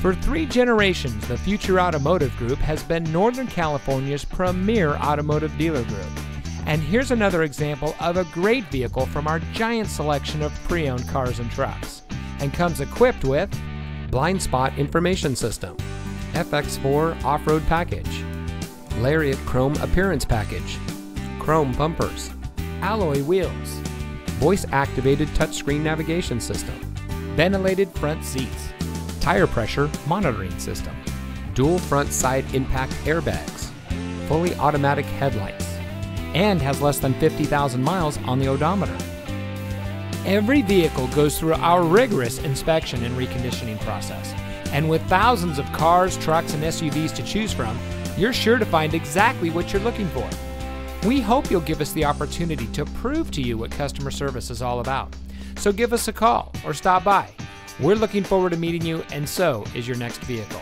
For 3 generations, the Future Automotive Group has been Northern California's premier automotive dealer group. And here's another example of a great vehicle from our giant selection of pre-owned cars and trucks, and comes equipped with Blind Spot Information System, FX4 Off-Road Package, Lariat Chrome Appearance Package, chrome bumpers, alloy wheels, voice-activated touchscreen navigation system, ventilated front seats, tire pressure monitoring system, dual front side impact airbags, fully automatic headlights, and has less than 50,000 miles on the odometer. Every vehicle goes through our rigorous inspection and reconditioning process, and with thousands of cars, trucks, and SUVs to choose from, you're sure to find exactly what you're looking for. We hope you'll give us the opportunity to prove to you what customer service is all about. So give us a call or stop by. We're looking forward to meeting you, and so is your next vehicle.